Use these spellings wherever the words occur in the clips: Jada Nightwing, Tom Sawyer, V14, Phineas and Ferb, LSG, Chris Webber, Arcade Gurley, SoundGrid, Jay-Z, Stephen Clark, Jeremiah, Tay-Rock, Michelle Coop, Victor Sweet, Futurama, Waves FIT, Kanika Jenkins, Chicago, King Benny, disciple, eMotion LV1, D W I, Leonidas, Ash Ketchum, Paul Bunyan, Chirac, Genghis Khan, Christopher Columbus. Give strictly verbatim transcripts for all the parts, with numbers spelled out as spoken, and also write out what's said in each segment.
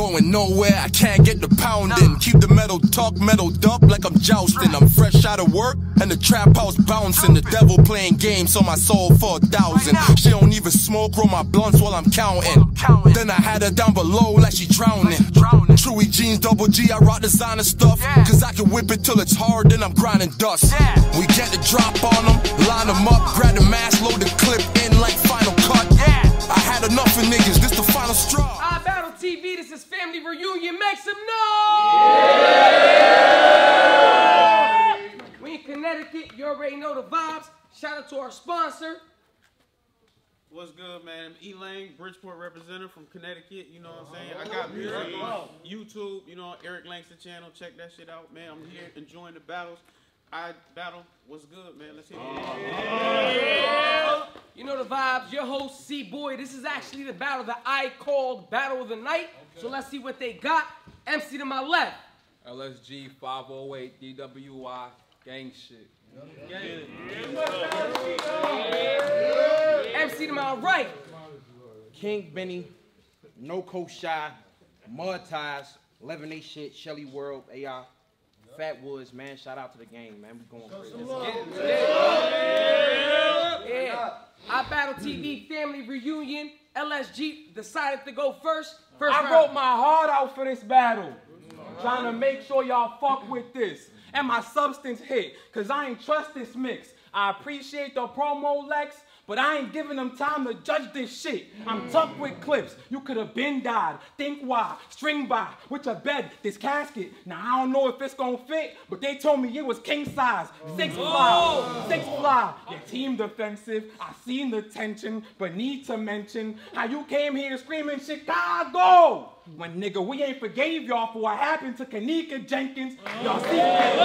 going nowhere, I can't get the pounding. Keep the metal talk, metal dump like I'm jousting. I'm fresh out of work, and the trap house bouncing. The devil playing games on my soul for a thousand. She don't even smoke, roll my blunts while I'm counting. Then I had her down below like she drowning. Truey jeans, double G, I rock designer stuff. Cause I can whip it till it's hard, then I'm grinding dust. We get the drop on them, line them up, grab the mask, load the clip in like Final Cut. I had enough of niggas, this the final straw. iBattleTV, this is family reunion, make some noise! Yeah. We in Connecticut, you already know the vibes. Shout out to our sponsor. What's good, man? Elaine, Bridgeport representative from Connecticut, you know what I'm saying? I got music, YouTube, you know, Eric Langston channel, check that shit out, man. I'm here enjoying the battles. I battle, what's good, man? Let's hear it. Yeah. You know the vibes, your host C-Boy. This is actually the battle that I called Battle of the Night. Okay. So let's see what they got. M C to my left. L S G five oh eight D W I gang shit. Yeah. Yeah. Yeah. M C to my right. King Benny, No Coach Shy, Mud Ties, eleven eight shit, Shelly World, A I. Fat Woods, man, shout out to the gang, man. We going crazy. Yeah. Yeah. iBattleTV family reunion. L S G decided to go first. First I round. Wrote my heart out for this battle. I'm trying to make sure y'all fuck with this. And my substance hit, because I ain't trust this mix. I appreciate the promo, Lex, but I ain't giving them time to judge this shit. I'm tough with clips. You could have been died. Think why. String by. With your bed, this casket. Now, I don't know if it's going to fit, but they told me it was king size. Six fly. Six fly. Your team defensive. I seen the tension, but need to mention how you came here screaming Chicago. When, nigga, we ain't forgave y'all for what happened to Kanika Jenkins. Y'all seek,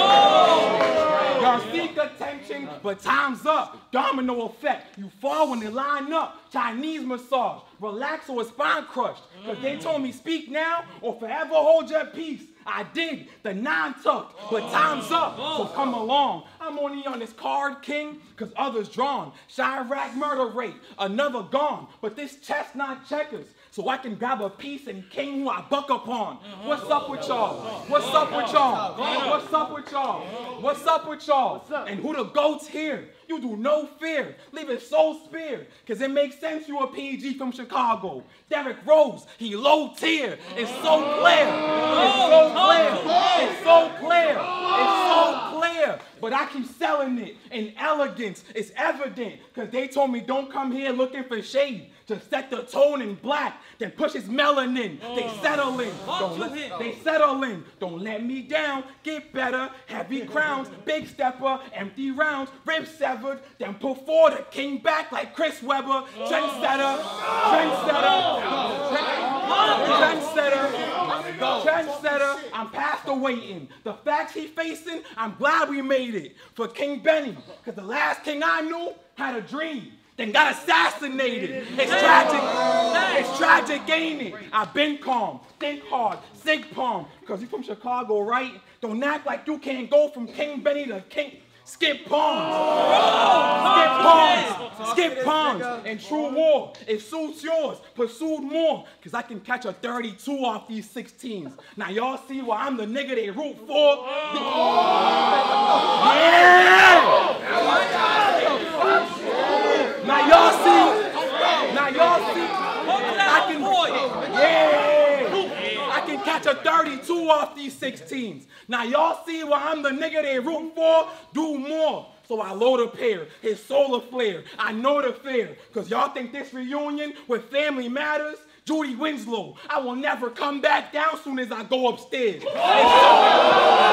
y'all seek attention, but time's up. Domino effect. You fall when they line up. Chinese massage. Relax or a spine crushed. Because they told me speak now or forever hold your peace. I did the non-tuck, but time's up, so come along. I'm only on this card, King, because others drawn. Chirac murder rate, another gone, but this chestnut checkers, so I can grab a piece and King who I buck upon. What's up with y'all? What's up with y'all? What's up with y'all? What's up with y'all? And who the goats here? You do no fear, leave it so spear, because it makes sense you a P G from Chicago. Derrick Rose, he low tier, it's so clear, it's so clear, it's so clear, it's so clear, but I keep selling it, and elegance is evident, because they told me don't come here looking for shade, just set the tone in black, then push his melanin, they settle in, don't let, they settle in, don't let me down, get better, heavy crowns, big stepper, empty rounds, rib setter. Then put forward a king back like Chris Webber. Trendsetter, trendsetter, trendsetter, trendsetter. I'm past the waiting. The facts he facing, I'm glad we made it for King Benny. Cause the last king I knew had a dream, then got assassinated. It's tragic, it's tragic, ain't it? I've been calm, think hard, think palm. Cause you from Chicago, right? Don't act like you can't go from King Benny to King. Skip palms, oh, skip palms, skip palms, and true war, it suits yours, pursued more, because I can catch a thirty-two off these sixteens. Now y'all see why I'm the nigga they root for? Oh. Yeah! Oh. Now y'all see, now y'all see, I can, yeah, I can catch a thirty-two off these sixteens. Now y'all see why I'm the nigga they root for? Do more. So I load a pair, his solar flare. I know the fear, cause y'all think this reunion with family matters? Judy Winslow, I will never come back down soon as I go upstairs. Oh. Oh.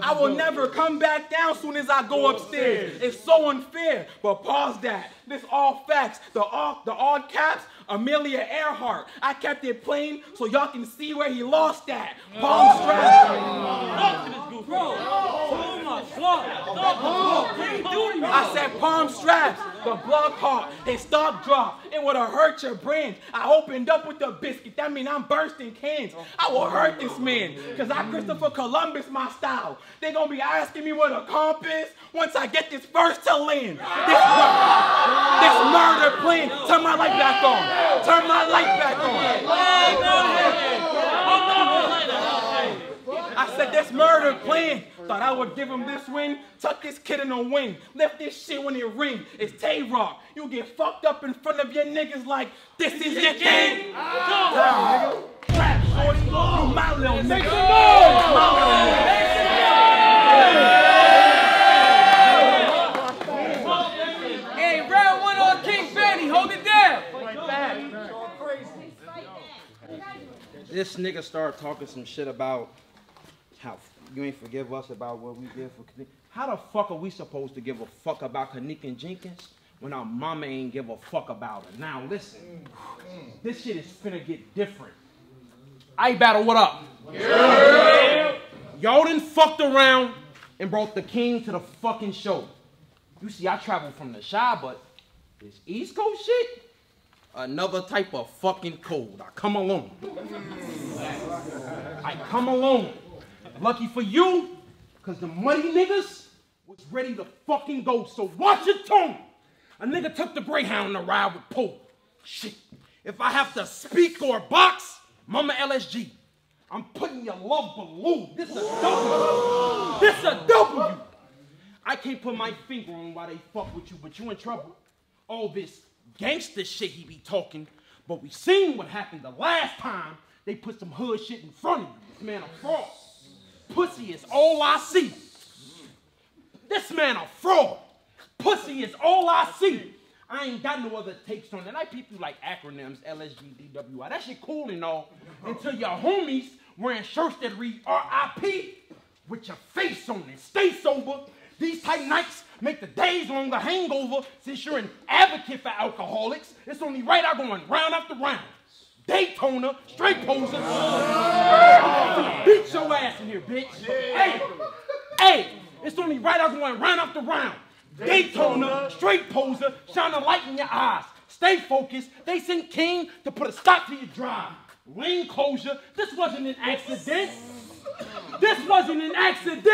I will never come back down soon as I go upstairs. It's so unfair, but pause that. This all facts. The all, the odd caps, Amelia Earhart. I kept it plain so y'all can see where he lost that. Palm strap. Too much. I said palm straps, the block hard, and stock drop. It would have hurt your brand. I opened up with the biscuit. That mean I'm bursting cans. I will hurt this man, because I Christopher Columbus my style. They going to be asking me where the comp is once I get this first to land. This murder, this murder plan. Turn my light back on. Turn my light back on. I said this murder plan. Thought I would give him this win, tuck this kid in the wing, left this shit when it ring. It's Tay-Rock. You get fucked up in front of your niggas like, this is your king. Ah. Down, nigga. Clap, shorty. You my little nigga. Make some noise. My little nigga. Hey, round one on King Benny. Hold it down. Like that. This nigga started talking some shit about how you ain't forgive us about what we did for Kanika. How the fuck are we supposed to give a fuck about Kanika and Jenkins when our mama ain't give a fuck about her? Now listen, this shit is finna get different. iBattle, what up? Yeah. Y'all done fucked around and brought the king to the fucking show. You see, I travel from the shy, but this East Coast shit, another type of fucking cold. I come alone. I come alone. Lucky for you, because the muddy niggas was ready to fucking go, so watch your tongue. A nigga took the Greyhound to ride with Pope. Shit, if I have to speak or box, Mama L S G, I'm putting your love below. This a W. This a W. I can't put my finger on why they fuck with you, but you in trouble. All this gangster shit he be talking, but we seen what happened the last time they put some hood shit in front of you. This man a fraud. Pussy is all I see. This man a fraud. Pussy is all I see. I ain't got no other takes on it. I peep you like acronyms, L S G, D W I. That shit cool and all until your homies wearing shirts that read R I P with your face on it. Stay sober. These tight nights make the days longer hangover. Since you're an advocate for alcoholics, it's only right I going round after round. Daytona, straight poser. Oh, beat your ass in here, bitch. Yeah. Hey, hey, it's only right I'm going round after round. Daytona, Daytona, straight poser, shine a light in your eyes. Stay focused. They sent King to put a stop to your drive. Lane closure. This wasn't an accident. This wasn't an accident.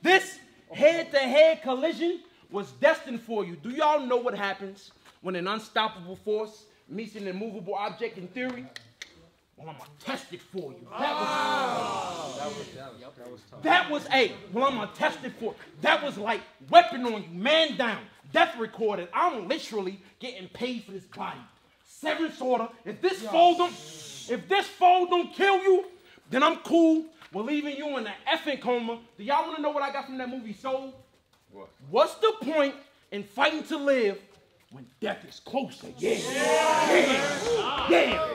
This head-to-head collision was destined for you. Do y'all know what happens when an unstoppable force meets an immovable object in theory? Well, I'm gonna test it for you. That was, oh. that was, that was, that was tough. That was a, well, I'm gonna test it for you. That was like weapon on you, man down, death recorded. I'm literally getting paid for this body. Severance order. If this Yo. fold don't, if this fold don't kill you, then I'm cool. We're leaving you in an effing coma. Do y'all wanna know what I got from that movie Soul? What? What's the point in fighting to live when death is closer? Yeah. Yeah. Yeah. Yeah.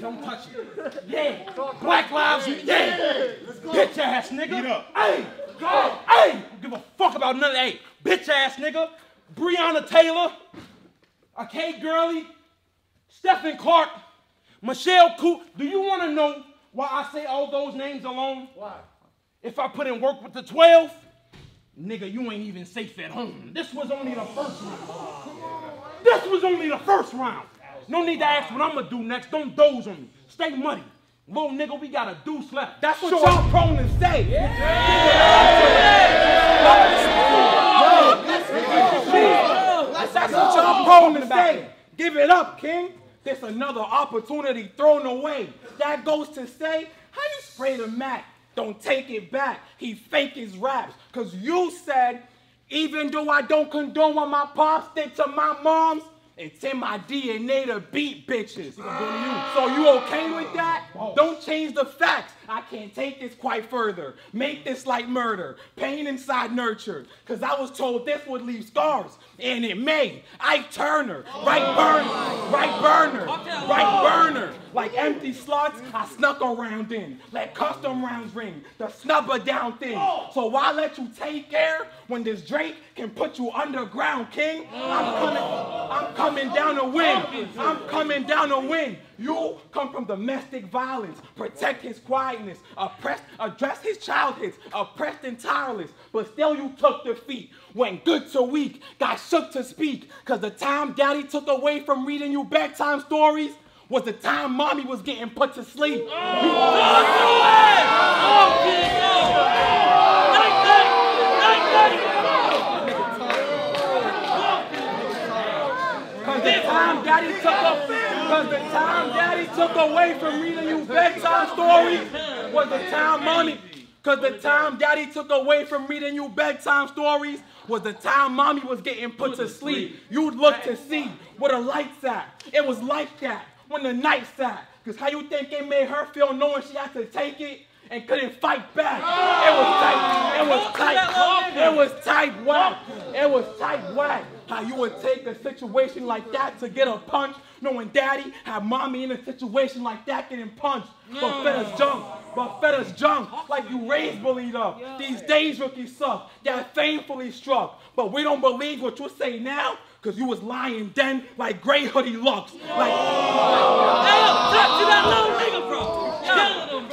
Don't touch it. Yeah. Black lives. Yeah. Bitch ass nigga. Hey. Go. Hey. Don't give a fuck about none of that. Hey. Bitch ass nigga. Breonna Taylor. Arcade Gurley. Stephen Clark. Michelle Coop. Do you want to know why I say all those names alone? Why? If I put in work with the twelve, nigga, you ain't even safe at home. This was only the first round. This was only the first round. No need to ask what I'm gonna do next. Don't doze on me. Stay muddy. Little nigga, we got a deuce left. That's what y'all prone to say. That's what y'all prone to say. Give it up, King. There's another opportunity thrown away. That goes to say, how you spray the mat? Don't take it back. He fake his raps. Cause you said, even though I don't condone what my pops did to my moms, it's in my D N A to beat bitches. Ah. So you okay with that? Whoa. Don't change the facts. I can't take this quite further. Make this like murder. Pain inside nurtured. Cause I was told this would leave scars. And it may. Ike Turner. Oh. Right burner. Right burner. Right burner. Like empty slots, I snuck a round in. Let custom rounds ring, the snubber down thing. So why let you take air when this Drake can put you underground, king? I'm coming, I'm coming down to win. I'm coming down to win. You come from domestic violence. Protect his quietness. Oppressed, address his childhoods. Oppressed and tireless. But still you took defeat. Went good to weak. Got shook to speak. Cause the time daddy took away from reading you bedtime stories was the time mommy was getting put to sleep. Oh. You oh. Cause the time daddy took away. Cause the time daddy took away from reading you bedtime stories was the time mommy. Cause the time daddy took away from reading you bedtime stories was the time mommy was getting put to sleep. You'd look to see where the lights at. It was like that when the night's at. Cause how you think it made her feel knowing she had to take it and couldn't fight back? It was tight, it was tight, it was tight whack, it was tight whack. How you would take a situation like that to get a punch, knowing daddy had mommy in a situation like that getting punched. No. But fed us junk, but fed us junk, like you raised bullied up. Yeah. These days rookies suck, got shamefully struck. But we don't believe what you say now, cause you was lying then like gray hoodie looks. No. Like,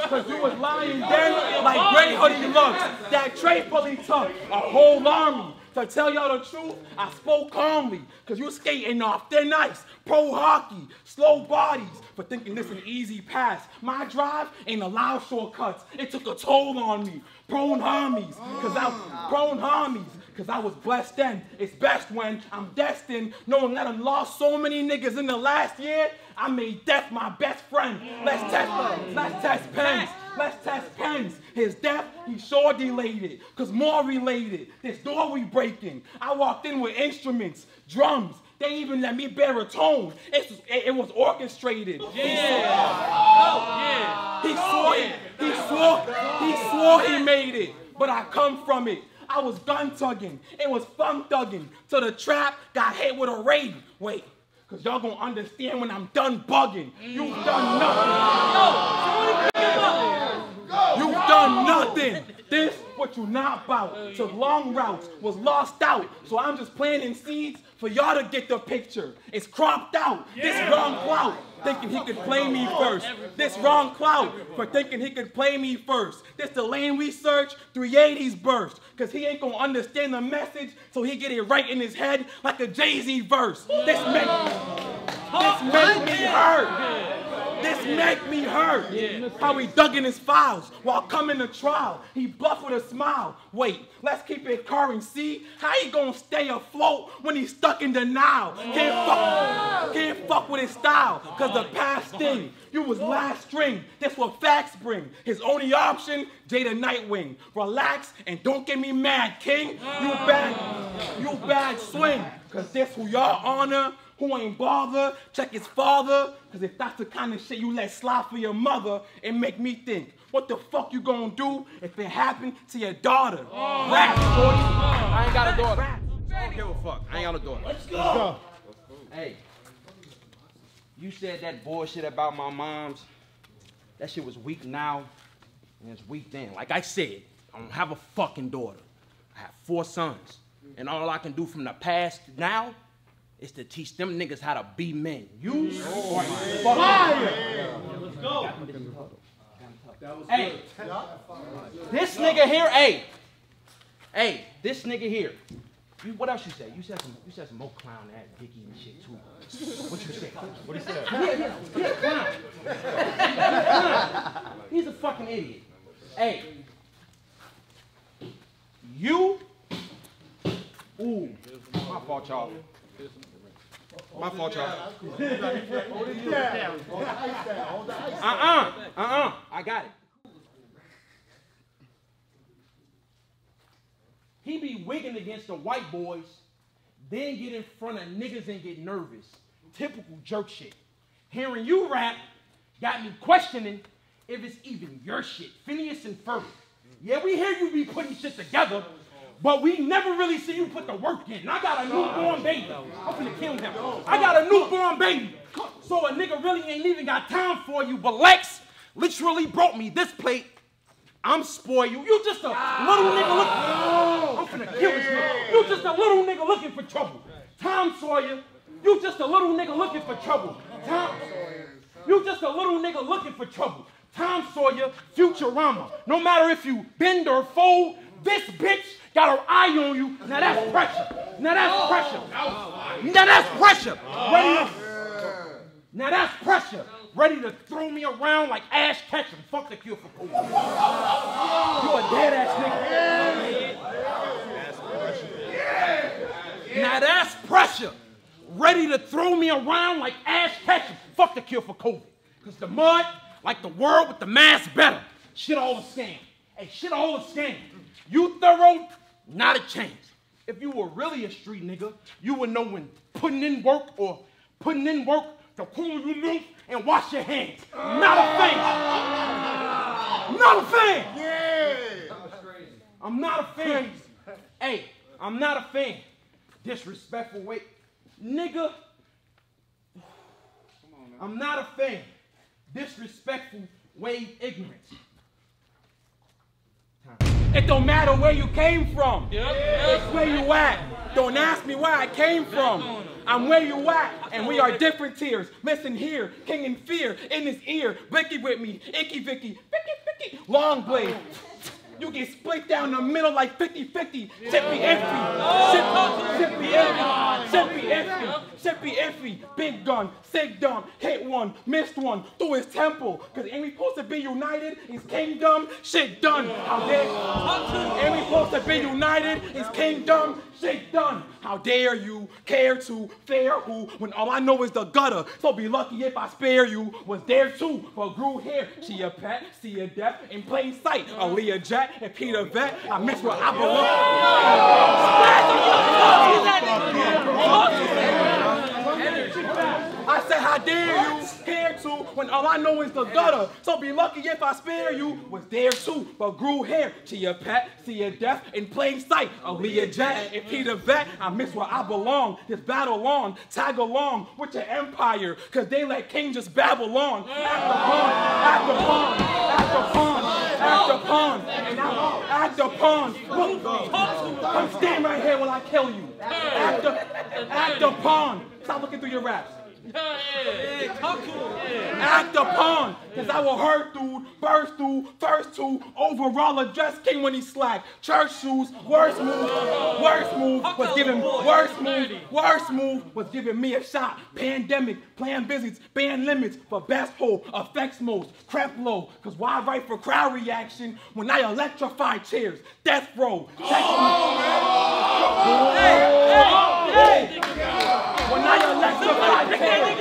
cause you was lying then like gray hoodie looks. That tradefully took a whole army. To tell y'all the truth, I spoke calmly, cause you skating off thin ice, pro hockey, slow bodies, for thinking this an easy pass. My drive ain't allowed shortcuts, it took a toll on me. Prone homies, cause I, prone homies, cause I was blessed then. It's best when I'm destined, knowing that I lost so many niggas in the last year, I made death my best friend. Let's test, let's test pens. Let's test pens. His death, he sure delayed it. Cause more related, this door we breaking. I walked in with instruments, drums. They even let me bear a tone. It was, it, it was orchestrated. Yeah. Yeah. He swore it. He swore, he swore he made it. But I come from it. I was gun tugging. It was fun thugging. So the trap got hit with a raid. Wait. Cause y'all gonna understand when I'm done bugging. You've done nothing. You've done nothing. This what you not about. Took long routes, was lost out. So I'm just planting seeds for y'all to get the picture. It's cropped out. Yeah. This wrong clout, thinking he could play me first. This wrong clout for thinking he could play me first. This the lane we search, three eighties burst. Cause he ain't gonna understand the message, so he get it right in his head like a Jay-Z verse. This make, this make me hurt. This make me hurt. Yeah. How he dug in his files while coming to trial. He bluffed with a smile. Wait, let's keep it current. See how he gonna stay afloat when he's stuck in denial. Can't fuck, can't fuck with his style. Cause the past thing, you was last string. That's what facts bring. His only option, Jada Nightwing. Relax and don't get me mad, king. You bad, you bad swing. Cause this who y'all honor. Who ain't bother, check his father, cause if that's the kind of shit you let slide for your mother, it make me think, what the fuck you gonna do if it happened to your daughter? Oh. Rap, boy. I ain't got a daughter. Rap. I don't give a fuck, I ain't got a daughter. Let's go. Let's go. Hey, you said that bullshit about my mom's, that shit was weak now, and it's weak then. Like I said, I don't have a fucking daughter. I have four sons, and all I can do from the past to now, it's to teach them niggas how to be men. You are fire! Let's go. Hey, this nigga here, hey, hey, this nigga here. You, what else you say? You said some, you said some more clown ass dicky and shit too. What you say? What he said? Yeah, yeah, yeah, clown. He's a clown. He's a fucking idiot. Hey, you. Ooh, my fault, y'all. My fault, y'all. Uh-uh, uh-uh, I got it. He be wigging against the white boys, then get in front of niggas and get nervous. Typical jerk shit. Hearing you rap got me questioning if it's even your shit. Phineas and Ferb. Yeah, we hear you be putting shit together, but we never really see you put the work in. I got a newborn baby. I'm finna kill him. I got a newborn baby. So a nigga really ain't even got time for you. But Lex literally brought me this plate. I'm spoiled. You just a ah. little nigga looking. I'm finna kill this nigga. You just a little nigga looking for trouble. Tom Sawyer. You just a little nigga looking for trouble. Tom. You just a little nigga looking for trouble. Tom Sawyer, Futurama. No matter if you bend or fold, this bitch got her eye on you. Now that's pressure. Now that's pressure. Now that's pressure. Ready to, now that's pressure. Ready to throw me around like Ash Ketchum. Fuck the cure for cool. You a dead ass nigga. Now that's pressure. Ready to throw me around like Ash Ketchum. Fuck the cure for COVID. Because the mud, like the world with the mask better. Shit all a scam. Hey, shit all a scam. You thorough, not a change. If you were really a street nigga, you would know when putting in work or putting in work to cool your lips and wash your hands. Not a fan. Not a fan. Yeah. I'm not a fan. Hey, I'm not a fan. Disrespectful way. Nigga, I'm not a fan. Disrespectful wave ignorance. It don't matter where you came from. Yep. It's where you at. Don't ask me where I came from. I'm where you at, and we are different tiers. Listen here, King in fear, in his ear. Blicky with me, Icky Vicky, Vicky Vicky, long blade. You get split down the middle like fifty fifty. Yeah. Shit be iffy. Oh. Shit be iffy. Shit be iffy. Shit be iffy. Big gun, sig dumb, hit one, missed one, through his temple. Cause ain't we supposed to be united? It's kingdom, shit done. How dare ain't we supposed to be united? It's kingdom, shit done. How dare you care to fair who when all I know is the gutter? So be lucky if I spare you. Was there too, but grew hair. She a pet, see a death in plain sight. Aaliyah Jack and Peter Vet, I miss where I belong. I said, how dare you care to when all I know is the gutter? So be lucky if I spare you. Was there too, but grew hair. She a pet, see a death in plain sight. Aaliyah Jack and Peter Vet, I miss where I belong. This battle long, tag along with your empire, cause they let King just babble on. After pawn, after pawn, after pawn. Act upon, act upon. Come stand right here while I kill you. Act, act upon. Stop looking through your raps. Act upon, cause I will hurt through, burst through, first two. Overall address King when he slack. Church shoes, worst move, worst move was giving, worst move, worst move was giving me a shot. Pandemic, plan visits, ban limits for best hold, effects most, crap low. Cause why write for crowd reaction when I electrify chairs? Death row. Text me. When I electrified chairs,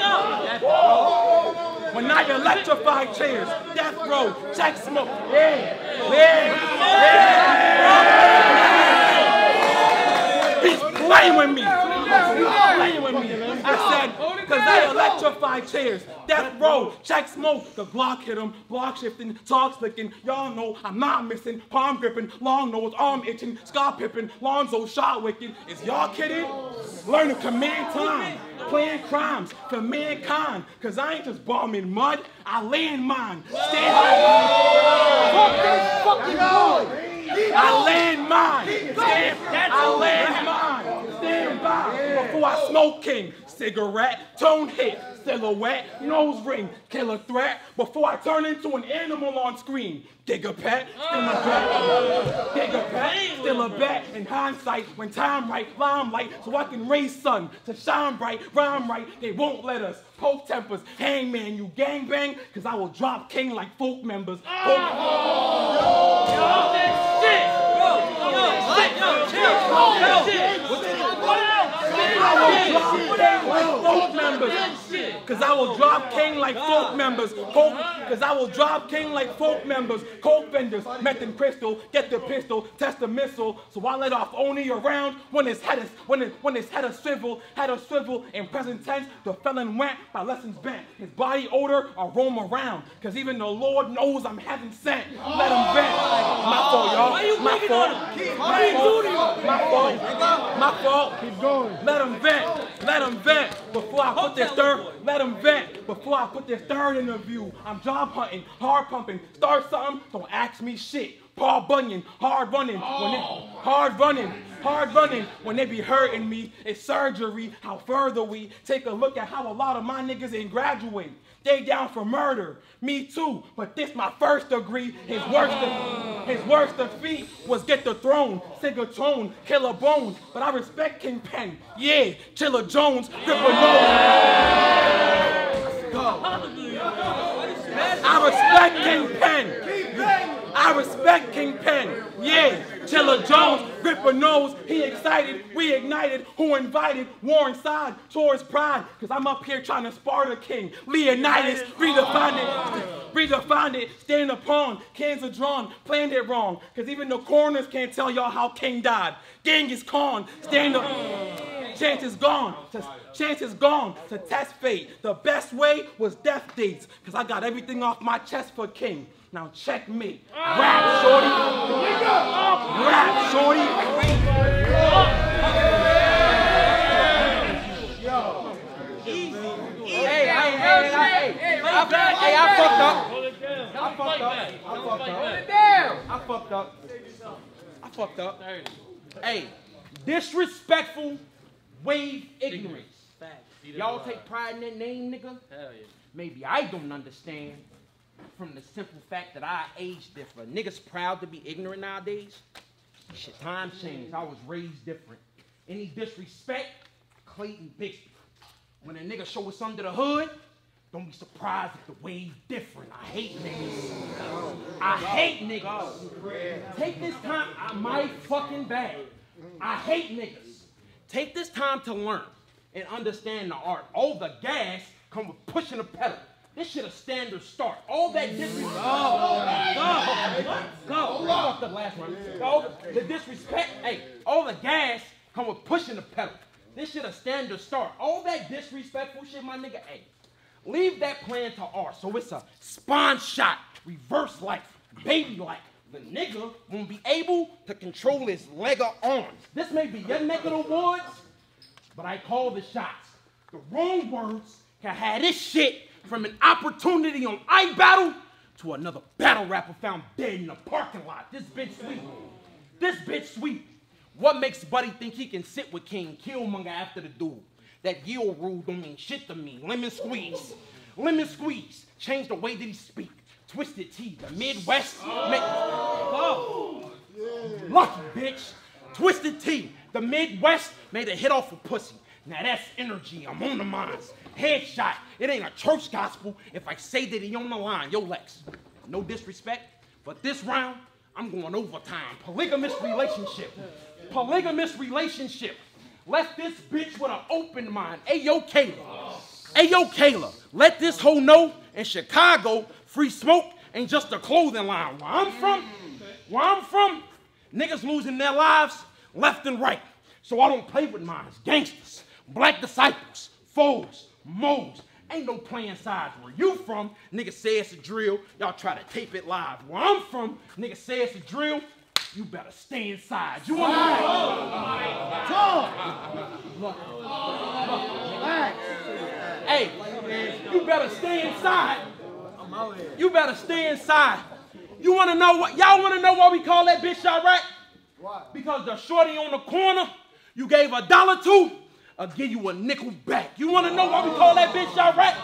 when I electrified chairs, death row, check smoke, yeah, yeah, yeah. He's playing with me. He's playing with me. I said. Cause they electrify chairs, death row, check smoke. The Glock hit him, block shifting, talk slicking. Y'all know I'm not missing, palm gripping, long nose, arm itching, scar pipping, Lonzo shot wicking. Is y'all kidding? Learn to command time, plan crimes for mankind. Cause I ain't just bombing mud, I land mine. Stand up. Fuck this fucking boy. I land mine. Stand, I land mine. Stand by before I smoke King. Cigarette, tone hit, silhouette, nose ring, killer threat. Before I turn into an animal on screen, dig a pet, still a bet, dig a pet, still a bet. In hindsight, when time right, limelight, so I can raise sun to shine bright, rhyme right. They won't let us poke tempers, hangman, you gangbang, cause I will drop King like folk members. Cause I will drop King like folk members. Coke, cause I will drop King like folk members. Coke vendors, meth and crystal, get the pistol, test the missile. So I let off only around when his head is when it, when his head a swivel, had a swivel in present tense. The felon went by lessons bent. His body odor I roam around. Cause even the Lord knows I'm heaven sent. Let him vent. My fault, y'all. Why you making on him? My fault. My fault. My fault. Keep going. Let him vent. Let him vent before I put this third. Let him vent before I put this third interview. I'm job hunting, hard pumping. Start something, don't ask me shit. Paul Bunyan, hard running. When they, hard running, hard running. When they be hurting me, it's surgery. How further we take a look at how a lot of my niggas ain't graduating. They down for murder. Me too. But this my first degree. His worst, his worst defeat was get the throne. Sing a tone, kill a bone. But I respect King Benny. Yeah, Chiller Jones, Ripper Nose. Let's go. I respect King Benny. I respect King Benny, yeah, Chiller Jones, Ripper Nose, he excited, we ignited, who invited, Warren side, Taurus pride, cause I'm up here trying to spar the king, Leonidas, redefined it, redefined it, standing upon, cans are drawn, planned it wrong, cause even the coroners can't tell y'all how King died, Genghis Khan, stand up. Chance is gone, to, chance is gone to test fate. The best way was death dates, cause I got everything off my chest for King. Now check me. Rap, shorty. Rap, shorty. Easy. Hey, hey, hey, I fucked up. I fucked up. I fucked up. I fucked up. I fucked up. Hey, disrespectful. Wave ignorance. Y'all take pride in that name, nigga? Hell yeah. Maybe I don't understand from the simple fact that I age different. Niggas proud to be ignorant nowadays? Shit, time changed. I was raised different. Any disrespect? Clayton Bixby. When a nigga show us under the hood, don't be surprised if the wave different. I hate niggas. I hate niggas. Take this time. I might fucking bad. I hate niggas. Take this time to learn and understand the art. All the gas come with pushing the pedal. This shit a standard start. All that disrespect. Go, go, go. Off the last one. Go. The disrespect. Hey, all the gas come with pushing the pedal. This shit a standard start. All that disrespectful shit, my nigga. Hey, leave that plan to art. So it's a spawn shot, reverse life, baby life. The nigga won't be able to control his leg or arms. This may be your neck of the woods, but I call the shots. The wrong words can have this shit from an opportunity on iBattle to another battle rapper found dead in the parking lot. This bitch sweet. This bitch sweet. What makes Buddy think he can sit with King Killmonger after the duel? That yield rule don't mean shit to me. Lemon squeeze. Lemon squeeze. Change the way that he speaks. Twisted T, the Midwest. Oh. Oh. Yeah. Lucky, bitch. Twisted T, the Midwest made a hit off a pussy. Now that's energy. I'm on the mines. Headshot. It ain't a church gospel if I say that he on the line. Yo, Lex. No disrespect, but this round, I'm going overtime. Polygamous relationship. Polygamous relationship. Left this bitch with an open mind. Ayo, Kayla. Ayo, Kayla. Let this hoe know in Chicago. Free smoke ain't just a clothing line. Where I'm from, where I'm from, niggas losing their lives left and right. So I don't play with mines. Gangsters, black disciples, foes, moles. Ain't no playing sides. Where you from, niggas say it's a drill. Y'all try to tape it live. Where I'm from, niggas say it's a drill. You better stay inside. You want to? Hey, you better stay inside. You better stay inside. You want to know what? Y'all want to know why we call that bitch Iraq? Why? Because the shorty on the corner you gave a dollar to, I'll give you a nickel back. You want to know why we call that bitch Iraq?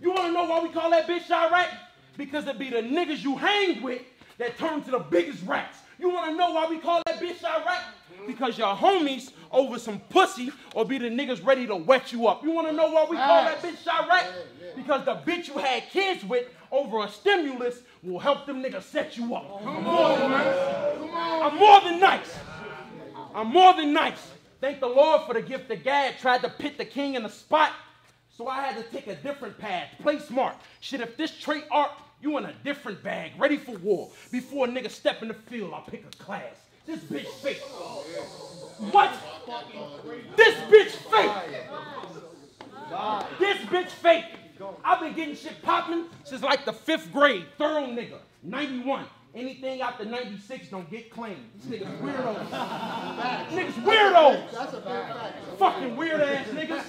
You want to know why we call that bitch Iraq? Because it be the niggas you hang with that turn to the biggest rats. You want to know why we call that bitch Iraq? Because your homies over some pussy or be the niggas ready to wet you up. You want to know why we call that bitch Iraq? Because the bitch you had kids with over a stimulus will help them niggas set you up. I'm more than nice. I'm more than nice. I'm more than nice. Thank the Lord for the gift of gab. Tried to pit the king in the spot, so I had to take a different path. Play smart. Shit, if this trait art, you in a different bag, ready for war. Before a nigga step in the field, I pick a class. This bitch fake. What? This bitch fake. This bitch fake. I've been getting shit popping since like the fifth grade. Thorough nigga. ninety-one. Anything after ninety-six don't get claimed. These niggas weirdos. Niggas weirdos. That's a fact. Fucking weird ass niggas.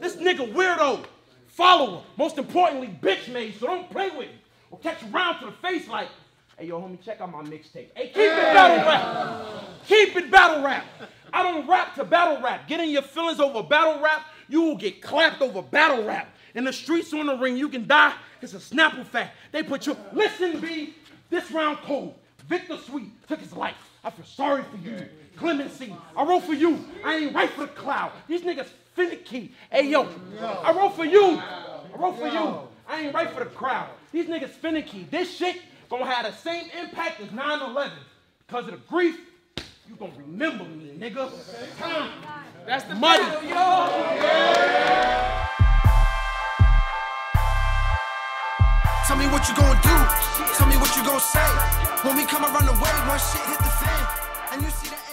This nigga weirdo. Follow him. Most importantly, bitch made, so don't play with him. Or catch you round to the face like, hey, yo, homie, check out my mixtape. Hey, keep it battle rap. Keep it battle rap. I don't rap to battle rap. Get in your feelings over battle rap, you will get clapped over battle rap. In the streets or in the ring, you can die. It's a snapple fact. They put you, listen, B, this round cold. Victor Sweet took his life. I feel sorry for you. Clemency, I wrote for you. I ain't right for the cloud. These niggas finicky. Hey, yo, I wrote for you. I wrote for you. I ain't right for the crowd. These niggas finicky. This shit gonna have the same impact as nine eleven. Because of the grief, you gonna remember me, nigga. Time. That's the money. Battle, yo. Yeah. Tell me what you gonna do. Tell me what you gonna say. When we come around the way, one shit hit the fan. And you see the